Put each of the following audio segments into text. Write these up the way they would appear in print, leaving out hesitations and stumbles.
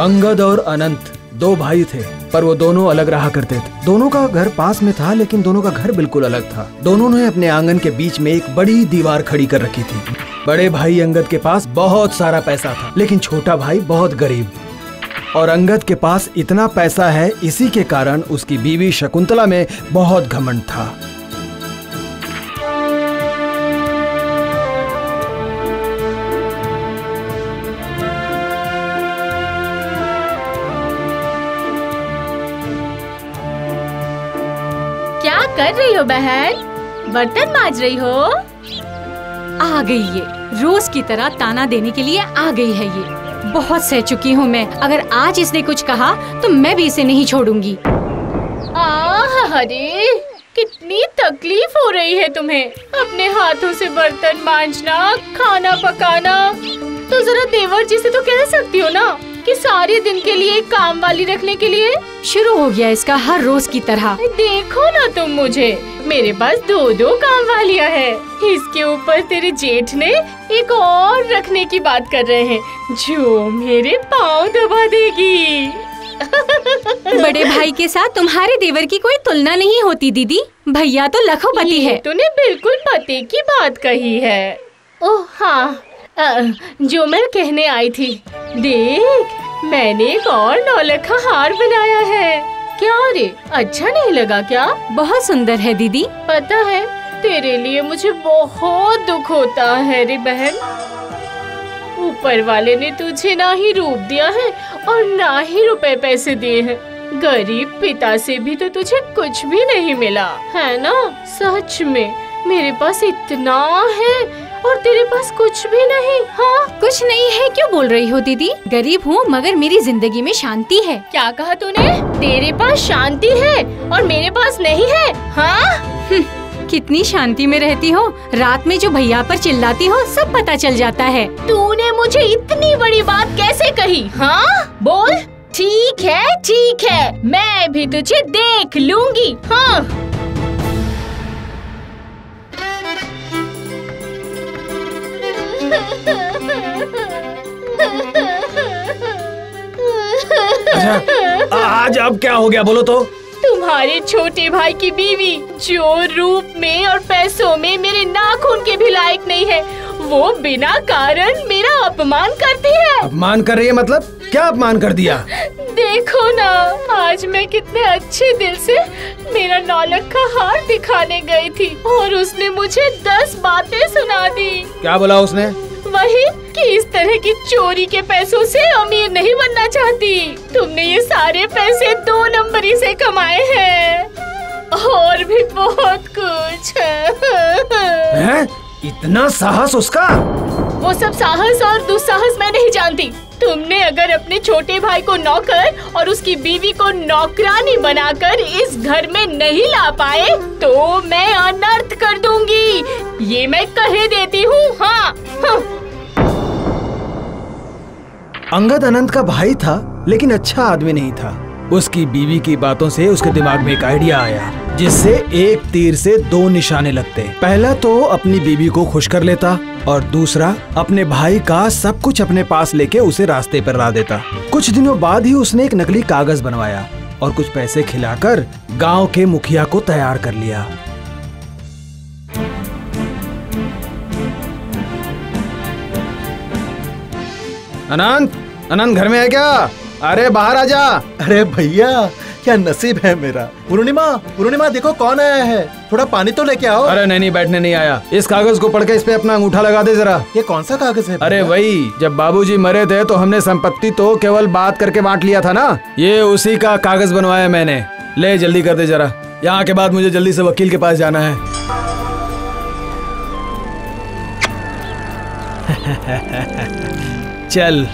अंगद और अनंत दो भाई थे, पर वो दोनों अलग रहा करते थे। दोनों का घर पास में था, लेकिन दोनों का घर बिल्कुल अलग था। दोनों ने अपने आंगन के बीच में एक बड़ी दीवार खड़ी कर रखी थी। बड़े भाई अंगद के पास बहुत सारा पैसा था, लेकिन छोटा भाई बहुत गरीब। और अंगद के पास इतना पैसा है, इसी के कारण उसकी बीवी शकुंतला में बहुत घमंड था। क्या कर रही हो बहन? बर्तन मांज रही हो? आ गई ये, रोज की तरह ताना देने के लिए आ गई है ये। बहुत सह चुकी हूँ मैं, अगर आज इसने कुछ कहा तो मैं भी इसे नहीं छोड़ूंगी। आह, अरे कितनी तकलीफ हो रही है तुम्हें, अपने हाथों से बर्तन मांजना, खाना पकाना। तो जरा देवर जी से तो कह सकती हो ना कि सारे दिन के लिए एक काम वाली रखने के लिए। शुरू हो गया इसका हर रोज की तरह। देखो ना तुम मुझे, मेरे पास दो दो काम वालियाँ है, इसके ऊपर तेरे जेठ ने एक और रखने की बात कर रहे हैं जो मेरे पाँव दबा देगी। बड़े भाई के साथ तुम्हारे देवर की कोई तुलना नहीं होती दीदी, भैया तो लखोपति है। तूने बिल्कुल पते की बात कही है। ओह हाँ, जो मैं कहने आई थी, देख मैंने एक और नौलखा हार बनाया है। क्या रे, अच्छा नहीं लगा क्या? बहुत सुंदर है दीदी। पता है तेरे लिए मुझे बहुत दुख होता है रे बहन। ऊपर वाले ने तुझे ना ही रूप दिया है और ना ही रुपए पैसे दिए हैं। गरीब पिता से भी तो तुझे कुछ भी नहीं मिला है ना। सच में मेरे पास इतना है और तेरे पास कुछ भी नहीं। हाँ, कुछ नहीं है क्यों बोल रही हो दीदी? गरीब हूँ मगर मेरी जिंदगी में शांति है। क्या कहा तूने? तेरे पास शांति है और मेरे पास नहीं है? हाँ, कितनी शांति में रहती हो। रात में जो भैया पर चिल्लाती हो सब पता चल जाता है। तूने मुझे इतनी बड़ी बात कैसे कही? हाँ बोल। ठीक है ठीक है, मैं भी तुझे देख लूंगी। हाँ अच्छा, आज अब क्या हो गया बोलो तो? तुम्हारे छोटे भाई की बीवी जो रूप में और पैसों में मेरे नाखून के भी लायक नहीं है, वो बिना कारण मेरा अपमान करती है। अपमान कर रही है मतलब? क्या अपमान कर दिया? देखो ना, आज मैं कितने अच्छे दिल से मेरा नौलखा हार दिखाने गई थी और उसने मुझे 10 बातें सुना दी। क्या बोला उसने? वही कि इस तरह की चोरी के पैसों से अमीर नहीं बनना चाहती। तुमने ये सारे पैसे 2 नंबरी से कमाए हैं और भी बहुत कुछ है। इतना साहस उसका? वो सब साहस और दुस्साहस मैं नहीं जानती। तुमने अगर अपने छोटे भाई को नौकर और उसकी बीवी को नौकरानी बनाकर इस घर में नहीं ला पाए तो मैं अनर्थ कर दूंगी, ये मैं कह देती हूँ। हाँ, हाँ। अंगद अनंत का भाई था लेकिन अच्छा आदमी नहीं था। उसकी बीवी की बातों से उसके दिमाग में एक आइडिया आया जिससे एक तीर से 2 निशाने लगते। पहला तो अपनी बीवी को खुश कर लेता और दूसरा अपने भाई का सब कुछ अपने पास लेके उसे रास्ते पर ला देता। कुछ दिनों बाद ही उसने एक नकली कागज बनवाया और कुछ पैसे खिलाकर गांव के मुखिया को तैयार कर लिया। अनंत, अनंत घर में है क्या? अरे बाहर आजा। अरे भैया क्या नसीब है मेरा। पूर्णिमा, पूर्णिमा देखो कौन आया है, थोड़ा पानी तो लेके आओ। अरे नहीं नहीं, बैठने नहीं आया। इस कागज को पढ़ के इस पे अपना अंगूठा लगा दे जरा। ये कौन सा कागज है? अरे वही, जब बाबूजी मरे थे तो हमने संपत्ति तो केवल बात करके बांट लिया था ना, ये उसी का कागज बनवाया मैंने। ले जल्दी कर दे जरा, यहाँ के बाद मुझे जल्दी से वकील के पास जाना है। चल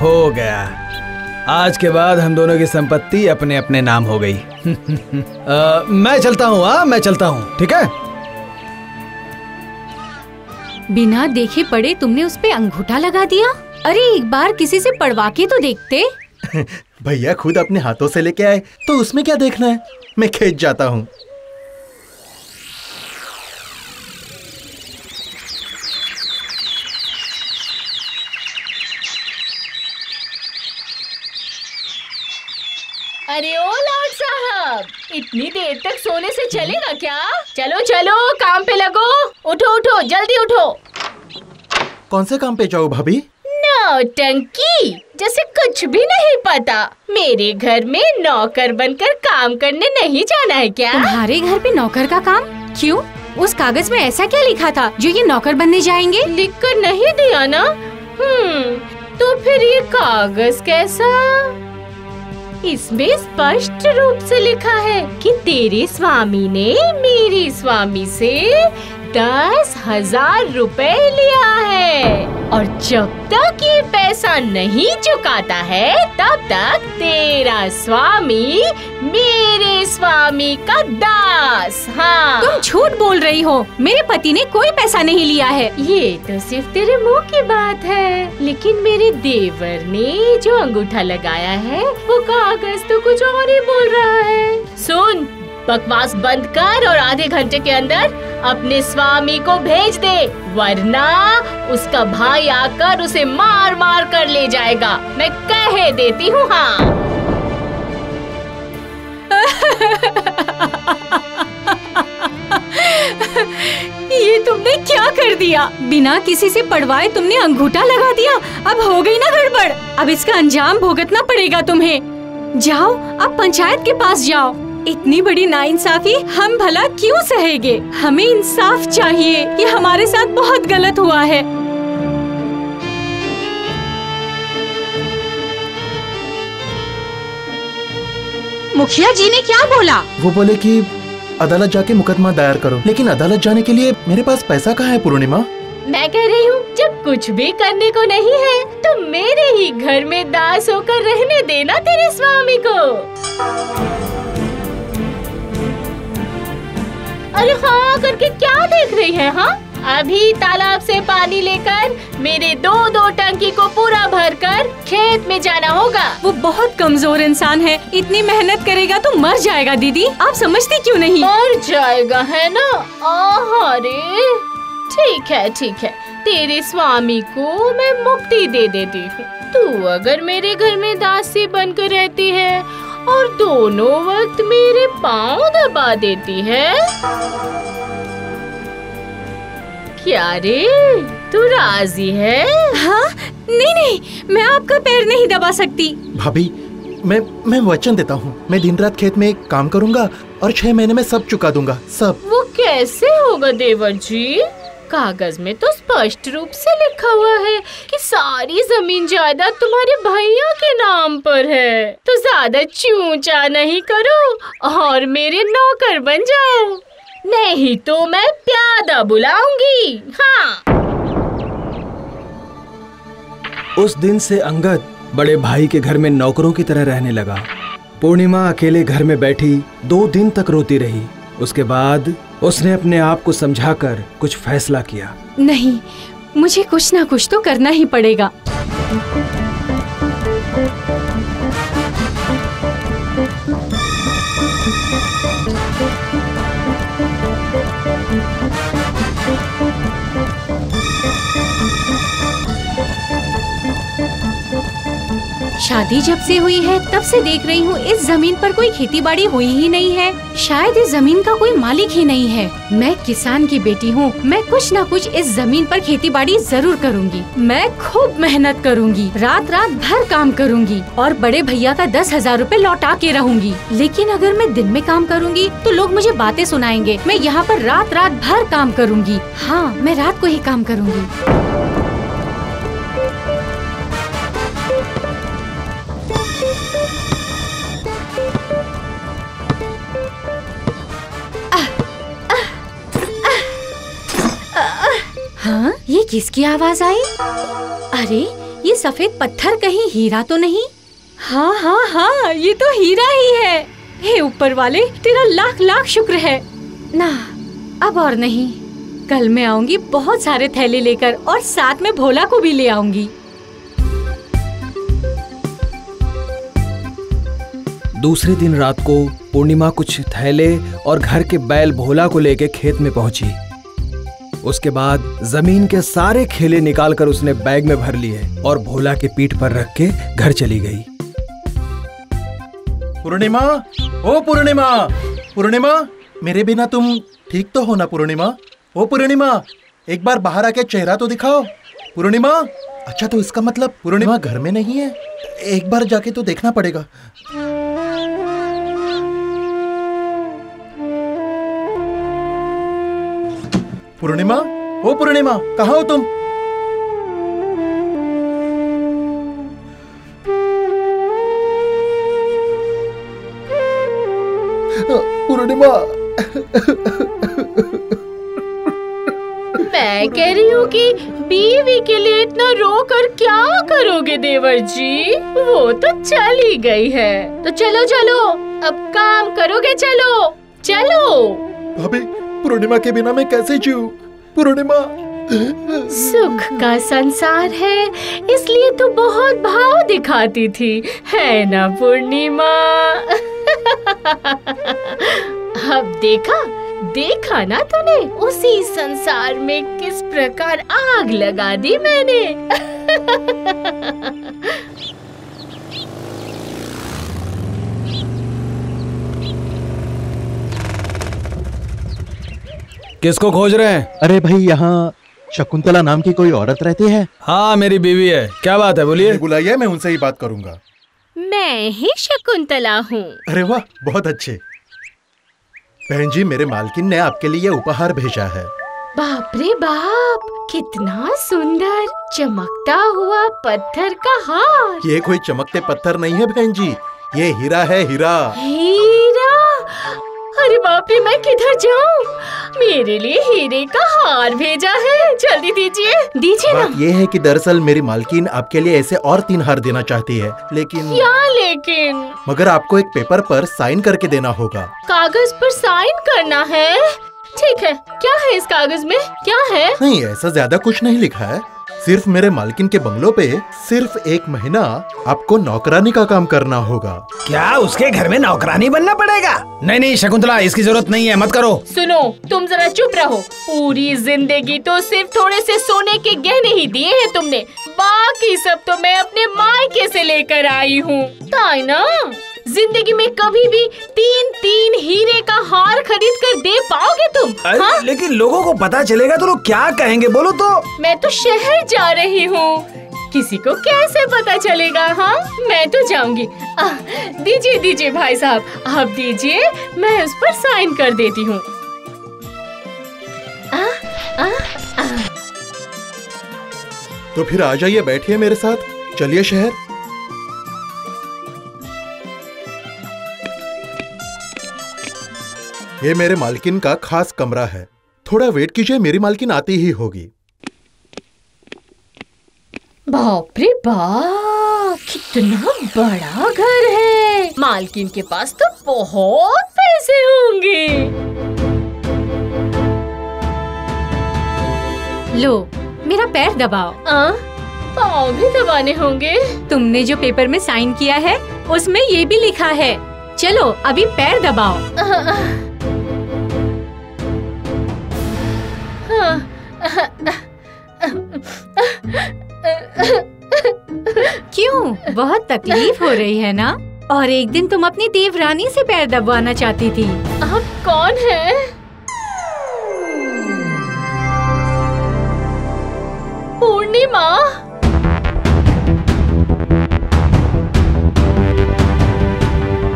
हो गया, आज के बाद हम दोनों की संपत्ति अपने अपने नाम हो गई। मैं चलता हूँ। हाँ मैं चलता हूँ, ठीक है। बिना देखे पड़े तुमने उस पे अंगूठा लगा दिया? अरे एक बार किसी से पढ़वा के तो देखते। भैया खुद अपने हाथों से लेके आए तो उसमें क्या देखना है, मैं खेत जाता हूँ। अरे ओ लॉर्ड साहब, इतनी देर तक सोने से चलेगा क्या? चलो चलो काम पे लगो। उठो उठो जल्दी उठो। कौन से काम पे जाओ भाभी? नौटंकी, जैसे कुछ भी नहीं पता। मेरे घर में नौकर बनकर काम करने नहीं जाना है क्या? तुम्हारे घर पे नौकर का काम? क्यों? उस कागज में ऐसा क्या लिखा था जो ये नौकर बनने जाएंगे? लिख कर नहीं दिया ना। तो फिर ये कागज कैसा? इसमें स्पष्ट रूप से लिखा है कि तेरे स्वामी ने मेरे स्वामी से 10,000 रुपए लिया है और जब तक ये पैसा नहीं चुकाता है तब तक तेरा स्वामी मेरे स्वामी का दास। हाँ, तुम झूठ बोल रही हो। मेरे पति ने कोई पैसा नहीं लिया है। ये तो सिर्फ तेरे मुंह की बात है। लेकिन मेरे देवर ने जो अंगूठा लगाया है वो कागज तो कुछ और ही बोल रहा है। सुन, बकवास बंद कर और आधे घंटे के अंदर अपने स्वामी को भेज दे, वरना उसका भाई आकर उसे मार मार कर ले जाएगा। मैं कह देती हूँ। हाँ। ये तुमने क्या कर दिया? बिना किसी से पढ़वाए तुमने अंगूठा लगा दिया। अब हो गई ना गड़बड़। अब इसका अंजाम भुगतना पड़ेगा तुम्हें। जाओ अब पंचायत के पास जाओ। इतनी बड़ी नाइंसाफी हम भला क्यों सहेंगे? हमें इंसाफ चाहिए। ये हमारे साथ बहुत गलत हुआ है। मुखिया जी ने क्या बोला? वो बोले कि अदालत जाके मुकदमा दायर करो। लेकिन अदालत जाने के लिए मेरे पास पैसा कहाँ है पूर्णिमा? मैं कह रही हूँ जब कुछ भी करने को नहीं है तो मेरे ही घर में दास होकर रहने देना तेरे स्वामी को। अरे हाँ करके क्या देख रही है? हाँ, अभी तालाब से पानी लेकर मेरे दो टंकी को पूरा भरकर खेत में जाना होगा। वो बहुत कमजोर इंसान है। इतनी मेहनत करेगा तो मर जाएगा। दीदी आप समझती क्यों नहीं? मर जाएगा है ना? अरे ठीक है तेरे स्वामी को मैं मुक्ति दे देती हूँ। तू अगर मेरे घर में दासी बनकर रहती है और दोनों वक्त मेरे पाँव दबा देती है। क्या रे, तू राजी है? हाँ, नहीं, मैं आपका पैर नहीं दबा सकती। भाभी, मैं वचन देता हूँ। मैं दिन रात खेत में काम करूँगा और 6 महीने में सब चुका दूंगा। सब। वो कैसे होगा देवर जी? कागज में तो स्पष्ट रूप से लिखा हुआ है कि सारी जमीन जायदाद तुम्हारे भैया के नाम पर है। तो ज्यादा चूचा नहीं करो और मेरे नौकर बन जाओ, नहीं तो मैं प्यादा बुलाऊंगी। हाँ। उस दिन से अंगद बड़े भाई के घर में नौकरों की तरह रहने लगा। पूर्णिमा अकेले घर में बैठी 2 दिन तक रोती रही। उसके बाद उसने अपने आप को समझाकर कुछ फैसला किया। नहीं, मुझे कुछ ना कुछ तो करना ही पड़ेगा। शादी जब से हुई है तब से देख रही हूँ इस जमीन पर कोई खेतीबाड़ी हुई ही नहीं है। शायद इस जमीन का कोई मालिक ही नहीं है। मैं किसान की बेटी हूँ। मैं कुछ ना कुछ इस जमीन पर खेतीबाड़ी जरूर करूँगी। मैं खूब मेहनत करूँगी, रात भर काम करूँगी और बड़े भैया का 10,000 रुपए लौटा के रहूँगी। लेकिन अगर मैं दिन में काम करूँगी तो लोग मुझे बातें सुनाएंगे। मैं यहाँ पर रात भर काम करूँगी। हाँ, मैं रात को ही काम करूँगी। हाँ, ये किसकी आवाज आई? अरे ये सफेद पत्थर कहीं हीरा तो नहीं? हाँ, ये तो हीरा ही है। हे ऊपर वाले, तेरा लाख शुक्र है ना। अब और नहीं, कल मैं आऊंगी बहुत सारे थैले लेकर और साथ में भोला को भी ले आऊंगी। दूसरे दिन रात को पूर्णिमा कुछ थैले और घर के बैल भोला को लेके खेत में पहुंची। उसके बाद जमीन के सारे खेले निकालकर उसने बैग में भर लिए और भोला के पीठ पर रख के घर चली गई। पूर्णिमा, ओ पूर्णिमा, पूर्णिमा मेरे बिना तुम ठीक तो हो ना पूर्णिमा? ओ पूर्णिमा एक बार बाहर आके चेहरा तो दिखाओ पूर्णिमा। अच्छा तो इसका मतलब पूर्णिमा घर में नहीं है, एक बार जाके तो देखना पड़ेगा। पूर्णिमा, ओ पूर्णिमा कहाँ हो तुम? पूर्णिमा मैं कह रही हूँ कि बीवी के लिए इतना रो कर क्या करोगे देवर जी, वो तो चली गई है। तो चलो चलो अब काम करोगे, चलो चलो। भाभी पूर्णिमा के बिना मैं कैसे जीऊँ? पूर्णिमा सुख का संसार है इसलिए तो बहुत भाव दिखाती थी, है ना पूर्णिमा? अब देखा देखा ना तूने, उसी संसार में किस प्रकार आग लगा दी मैंने। किसको खोज रहे हैं? अरे भाई यहाँ शकुंतला नाम की कोई औरत रहती है। हाँ मेरी बीवी है। क्या बात है बोलिए। बुलाइए, मैं उनसे ही बात करूंगा। मैं ही शकुंतला हूँ। अरे वाह बहुत अच्छे। बहन जी मेरे मालकिन ने आपके लिए उपहार भेजा है। बाप रे बाप कितना सुंदर चमकता हुआ पत्थर का हार। ये कोई चमकते पत्थर नहीं है बहन जी, ये हीरा है। हीरा? हीरा? अरे बाप रे मैं किधर जाऊँ, मेरे लिए हीरे का हार भेजा है, जल्दी दीजिए दीजिए ना। ये है कि दरअसल मेरी मालकिन आपके लिए ऐसे और 3 हार देना चाहती है, लेकिन क्या? लेकिन मगर आपको एक पेपर पर साइन करके देना होगा। कागज पर साइन करना है? ठीक है। क्या है इस कागज में, क्या है? नहीं ऐसा ज्यादा कुछ नहीं लिखा है, सिर्फ मेरे मालकिन के बंगलों पे सिर्फ 1 महीना आपको नौकरानी का काम करना होगा। क्या उसके घर में नौकरानी बनना पड़ेगा? नहीं नहीं शकुंतला इसकी जरूरत नहीं है, मत करो। सुनो तुम जरा चुप रहो, पूरी जिंदगी तो सिर्फ थोड़े से सोने के गहने ही दिए हैं तुमने, बाकी सब तो मैं अपने मायके से लेकर आई हूँ, ताई ना? जिंदगी में कभी भी 3-3 हीरे का हार खरीद कर दे पाओगे तुम? हाँ? लेकिन लोगों को पता चलेगा तो लोग क्या कहेंगे बोलो तो? मैं तो शहर जा रही हूँ, किसी को कैसे पता चलेगा? हाँ मैं तो जाऊँगी। दीजिए दीजिए भाई साहब आप दीजिए, मैं उस पर साइन कर देती हूँ। तो फिर आ जाइए बैठिए मेरे साथ, चलिए शहर। ये मेरे मालकिन का खास कमरा है, थोड़ा वेट कीजिए मेरी मालकिन आती ही होगी। बाप रे बाप कितना बड़ा घर है, मालकिन के पास तो बहुत पैसे होंगे। लो मेरा पैर दबाओ। पाँव भी दबाने होंगे। तुमने जो पेपर में साइन किया है उसमें ये भी लिखा है, चलो अभी पैर दबाओ। क्यों बहुत तकलीफ हो रही है ना? और एक दिन तुम अपनी देवरानी से पैर दबवाना चाहती थी। आप कौन है? पूर्णिमा।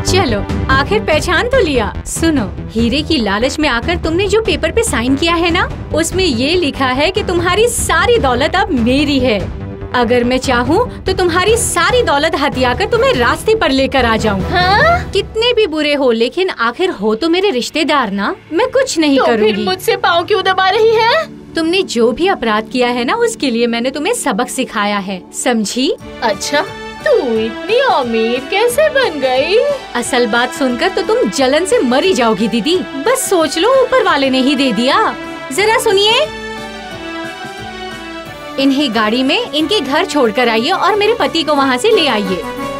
चलो आखिर पहचान तो लिया। सुनो हीरे की लालच में आकर तुमने जो पेपर पे साइन किया है ना, उसमें ये लिखा है कि तुम्हारी सारी दौलत अब मेरी है, अगर मैं चाहूँ तो तुम्हारी सारी दौलत हथिया कर तुम्हें रास्ते पर लेकर आ जाऊँ। हाँ? कितने भी बुरे हो लेकिन आखिर हो तो मेरे रिश्तेदार ना, मैं कुछ नहीं करूँगी। फिर मुझसे पाँव क्यों दबा रही है? तुमने जो भी अपराध किया है ना उसके लिए मैंने तुम्हें सबक सिखाया है, समझी? अच्छा तू इतनी अमीर कैसे बन गई? असल बात सुनकर तो तुम जलन से मरी जाओगी दीदी, बस सोच लो ऊपर वाले ने ही दे दिया। जरा सुनिए, इन्हें गाड़ी में इनके घर छोड़कर आइए और मेरे पति को वहाँ से ले आइए।